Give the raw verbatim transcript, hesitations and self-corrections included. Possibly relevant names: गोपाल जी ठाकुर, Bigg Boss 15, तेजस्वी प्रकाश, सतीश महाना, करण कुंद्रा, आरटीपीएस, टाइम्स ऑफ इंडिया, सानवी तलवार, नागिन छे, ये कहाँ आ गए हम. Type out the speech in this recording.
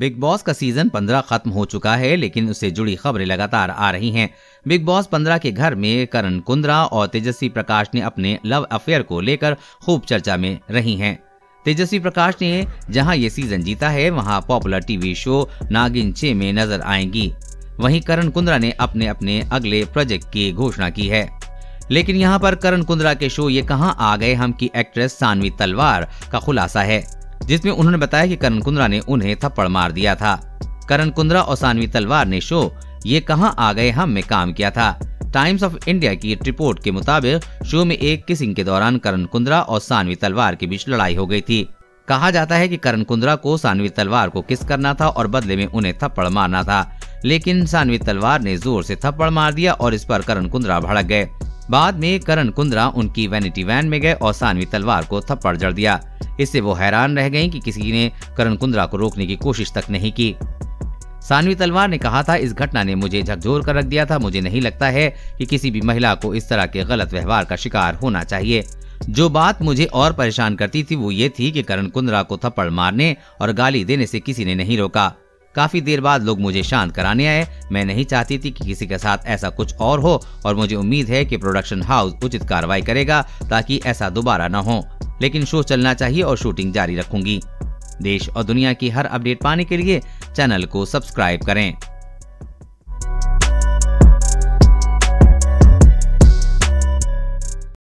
Big boss का season पंद्रह खत्म हो चुका है, लेकिन उससे जुड़ी खबरें लगातार आ रही हैं। बिग बॉस पंद्रह के घर में करण कुंद्रा और तेजस्वी प्रकाश ने अपने लव अफेयर को लेकर खूब चर्चा में रही हैं। तेजस्वी प्रकाश ने जहां ये सीजन जीता है, वहां पॉपुलर टीवी शो नागिन छे में नजर आएंगी। वहीं करण कुंद्रा ने अपने अपने अगले प्रोजेक्ट की घोषणा की है, लेकिन यहाँ पर करण कुंद्रा के शो ये कहाँ आ गए हम की एक्ट्रेस सानवी तलवार का खुलासा है, जिसमें उन्होंने बताया कि करण कुंद्रा ने उन्हें थप्पड़ मार दिया था। करण कुंद्रा और सानवी तलवार ने शो ये कहाँ आ गए हम में काम किया था। टाइम्स ऑफ इंडिया की रिपोर्ट के मुताबिक शो में एक किसिंग के दौरान करण कुंद्रा और सानवी तलवार के बीच लड़ाई हो गई थी। कहा जाता है कि करण कुंद्रा को सानवी तलवार को किस करना था और बदले में उन्हें थप्पड़ मारना था, लेकिन सानवी तलवार ने जोर से थप्पड़ मार दिया और इस पर करण कुंद्रा भड़क गए। बाद में करण कुंद्रा उनकी वैनिटी वैन में गए और सानवी तलवार को थप्पड़ जड़ दिया। इससे वो हैरान रह गईं कि किसी ने करण कुंद्रा को रोकने की कोशिश तक नहीं की। सानवी तलवार ने कहा था, इस घटना ने मुझे झकझोर कर रख दिया था। मुझे नहीं लगता है कि किसी भी महिला को इस तरह के गलत व्यवहार का शिकार होना चाहिए। जो बात मुझे और परेशान करती थी वो ये थी कि करण कुंद्रा को थप्पड़ मारने और गाली देने से किसी ने नहीं रोका। काफी देर बाद लोग मुझे शांत कराने आए। मैं नहीं चाहती थी कि किसी के साथ ऐसा कुछ और हो और मुझे उम्मीद है कि प्रोडक्शन हाउस उचित कार्रवाई करेगा ताकि ऐसा दोबारा न हो, लेकिन शो चलना चाहिए और शूटिंग जारी रखूंगी। देश और दुनिया की हर अपडेट पाने के लिए चैनल को सब्सक्राइब करें।